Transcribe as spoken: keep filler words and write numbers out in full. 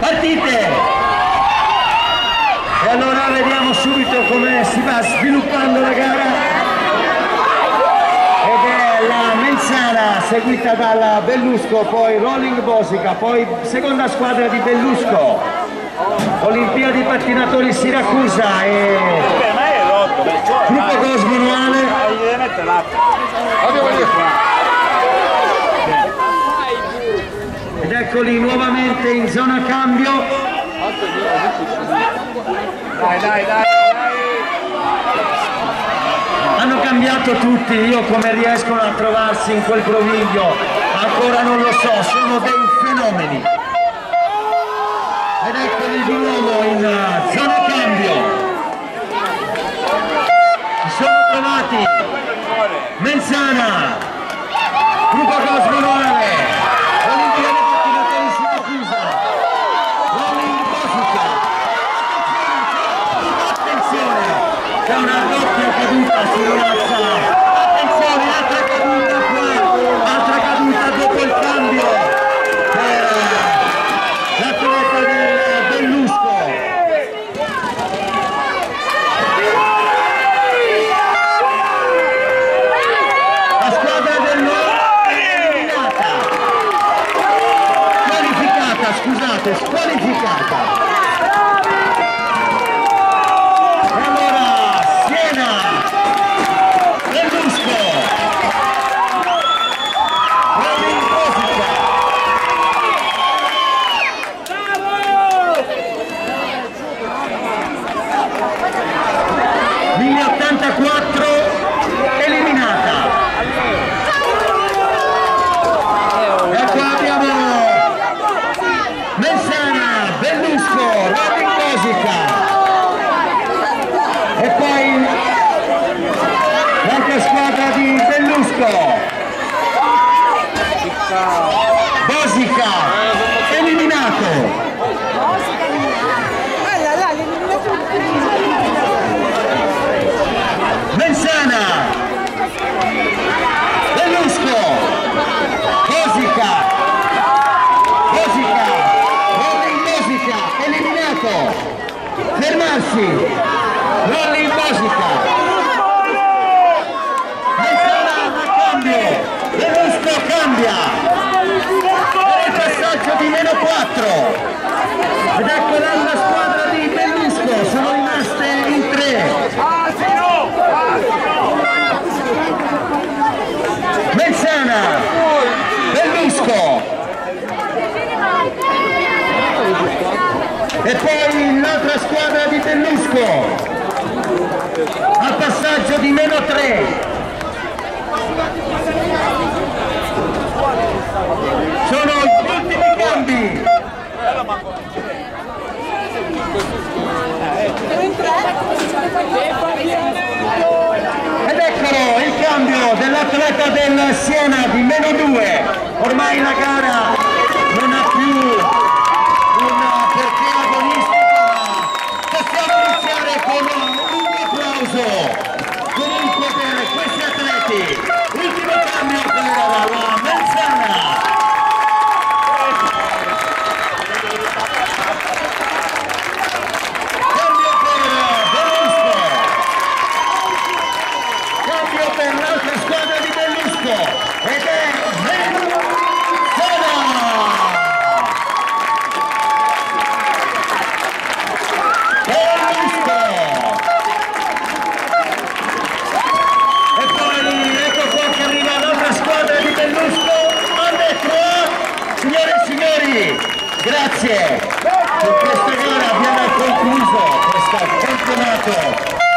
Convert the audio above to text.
Partite! E allora vediamo subito come si va sviluppando la gara. Ed è la Mens Sana seguita dalla Bellusco, poi Rolling Bosica, poi seconda squadra di Bellusco, Olimpia di Pattinatori Siracusa e gruppo cosmonuale. Ed eccoli nuovamente in zona cambio. Dai, dai, dai. Hanno cambiato tutti, io come riescono a trovarsi in quel groviglio ancora non lo so, sono dei fenomeni. Ed eccoli di nuovo in zona cambio. Sono trovati Mens Sana, gruppo cosmonuale, Olimpia di Pattinatori Siracusa, Rolling Bosica. Attenzione, c'è una doppia caduta sull'altra, attenzione, altra caduta qua, altra caduta dopo il cambio per l'atleta del Bellusco. Scusate, squalificata. E allora Siena, Bellusco, Rolling Bosica, mille ottantaquattro eliminata. E qua abbiamo Mens Sana, Bellusco, Rolling Bosica e poi l'altra squadra di Bellusco, Bosica eliminato. Mens Sana, Bellusco, Bosica, Bosica eliminato. Fermarsi, Rolling Bosica, Mens Sana cambio, Bellusco cambia per il passaggio di meno quattro. Ed ecco la squadra di Bellusco, sono rimaste in tre. Mens Sana, Bellusco e poi l'altra squadra di Bellusco al passaggio di meno tre. Sono gli ultimi cambi. Ed eccolo il cambio dell'atleta del Siena di meno due. Ormai la gara non ha più grazie, con questa gara abbiamo concluso questo campionato.